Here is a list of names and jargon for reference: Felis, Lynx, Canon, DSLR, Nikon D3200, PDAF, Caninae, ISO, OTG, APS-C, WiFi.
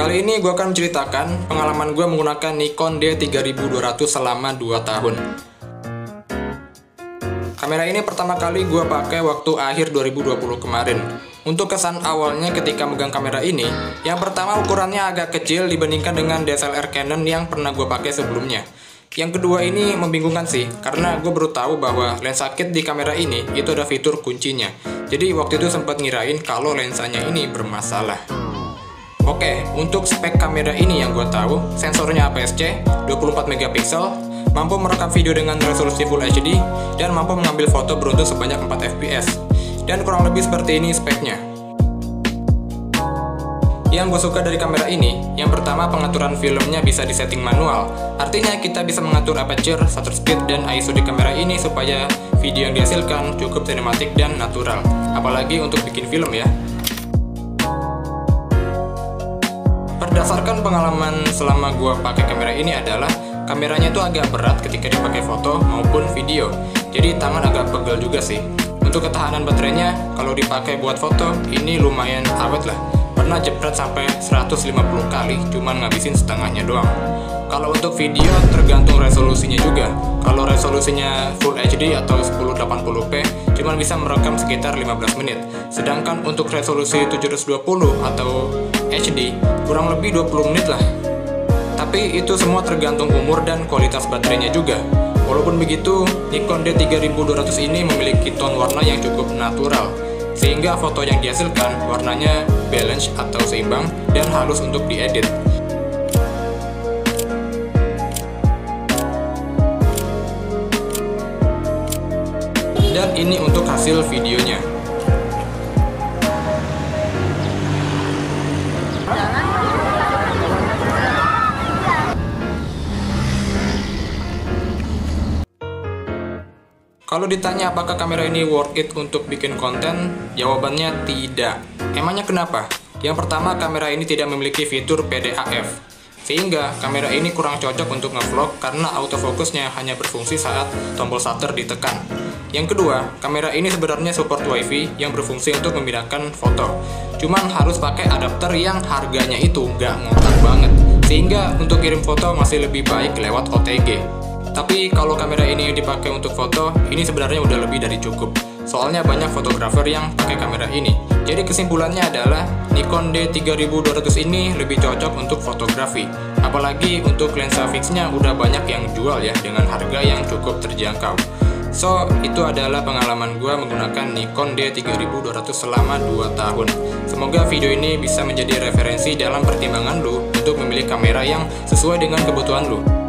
kali ini gue akan menceritakan pengalaman gue menggunakan Nikon D3200 selama 2 tahun. Kamera ini pertama kali gue pakai waktu akhir 2020 kemarin. Untuk kesan awalnya ketika megang kamera ini, yang pertama ukurannya agak kecil dibandingkan dengan DSLR Canon yang pernah gue pakai sebelumnya. Yang kedua ini membingungkan sih, karena gue baru tahu bahwa lensa kit di kamera ini itu ada fitur kuncinya. Jadi waktu itu sempat ngirain kalau lensanya ini bermasalah. Oke, untuk spek kamera ini yang gue tahu, sensornya APS-C, 24 MP, mampu merekam video dengan resolusi Full HD, dan mampu mengambil foto beruntun sebanyak 4 fps. Dan kurang lebih seperti ini speknya. Yang gue suka dari kamera ini, yang pertama pengaturan filmnya bisa disetting manual. Artinya kita bisa mengatur aperture, shutter speed, dan ISO di kamera ini supaya video yang dihasilkan cukup sinematik dan natural. Apalagi untuk bikin film ya. Berdasarkan pengalaman selama gue pakai kamera ini adalah kameranya itu agak berat ketika dipakai foto maupun video. Jadi tangan agak pegel juga sih. Untuk ketahanan baterainya, kalau dipakai buat foto, ini lumayan awet lah. Pernah jepret sampai 150 kali, cuman ngabisin setengahnya doang. Kalau untuk video, tergantung resolusinya juga. Kalau resolusinya Full HD atau 1080p, cuman bisa merekam sekitar 15 menit. Sedangkan untuk resolusi 720 atau HD, kurang lebih 20 menit lah. Tapi itu semua tergantung umur dan kualitas baterainya juga. Walaupun begitu, Nikon D3200 ini memiliki tone warna yang cukup natural, sehingga foto yang dihasilkan warnanya balance atau seimbang dan halus untuk diedit. Dan ini untuk hasil videonya. Kalau ditanya apakah kamera ini worth it untuk bikin konten, jawabannya tidak. Emangnya kenapa? Yang pertama, kamera ini tidak memiliki fitur PDAF, sehingga kamera ini kurang cocok untuk ngevlog karena autofocusnya hanya berfungsi saat tombol shutter ditekan. Yang kedua, kamera ini sebenarnya support WiFi yang berfungsi untuk memindahkan foto. Cuman harus pakai adapter yang harganya itu nggak ngotak banget, sehingga untuk kirim foto masih lebih baik lewat OTG. Tapi kalau kamera ini dipakai untuk foto, ini sebenarnya udah lebih dari cukup. Soalnya banyak fotografer yang pakai kamera ini. Jadi kesimpulannya adalah Nikon D3200 ini lebih cocok untuk fotografi. Apalagi untuk lensa fixnya udah banyak yang jual ya dengan harga yang cukup terjangkau. So, itu adalah pengalaman gue menggunakan Nikon D3200 selama 2 tahun. Semoga video ini bisa menjadi referensi dalam pertimbangan lu untuk memilih kamera yang sesuai dengan kebutuhan lu.